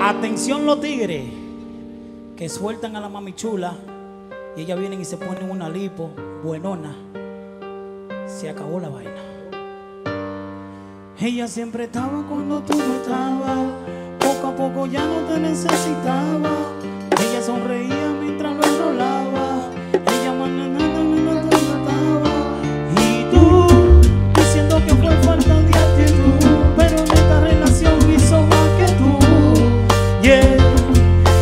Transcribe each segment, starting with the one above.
Atención los tigres que sueltan a la mamichula y ellas vienen y se ponen una lipo buenona. Se acabó la vaina. Ella siempre estaba cuando tú no estabas, poco a poco ya no te necesitaba. Ella sonreía mientras lo enrolaba, ella mananana y tú diciendo que fue falta de actitud, pero en esta relación hizo más que tú. Yeah.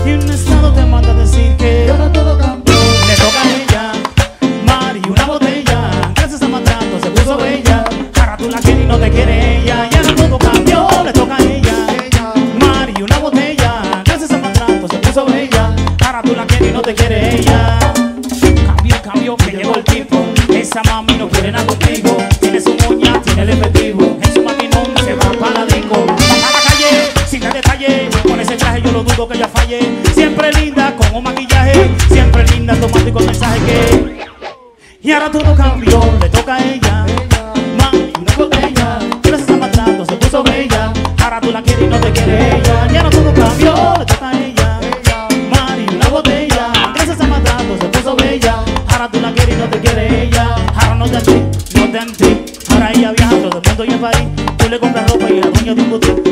Y un estado te manda a decir que ahora todo cambió. Le toca a ella, Mari, una botella. Gracias a maltrato se puso bella. Ahora tú la quieres y no te quiere ella. Y ahora todo cambió. Le toca a ella, Mari, una botella. Gracias a maltrato se puso bella. Ahora tú la quieres y no te quiere ella. Cambio, cambio, que llegó el tipo. Esa mami no quiere nada contigo. Tiene su moña, tiene el efectivo. En su mami no se va para la disco. A la calle, sin dar detalle. Con ese traje yo no dudo que ella falle. Siempre linda con un maquillaje, siempre linda tomando con mensaje que. Y ahora todo cambió, le toca a ella, mami, una botella. Gracias a maltrato se puso bella. Ahora tú la quieres y no te quiere ella. Y ahora todo cambió, le toca a ella, mami, una botella. Gracias a maltrato se puso bella. Ahora tú la quieres y no te quiere ella. Ahora no te anti, no te anti. Ahora ella viaja todo el mundo y en París. Tú le compras ropa y el dueño de un botón.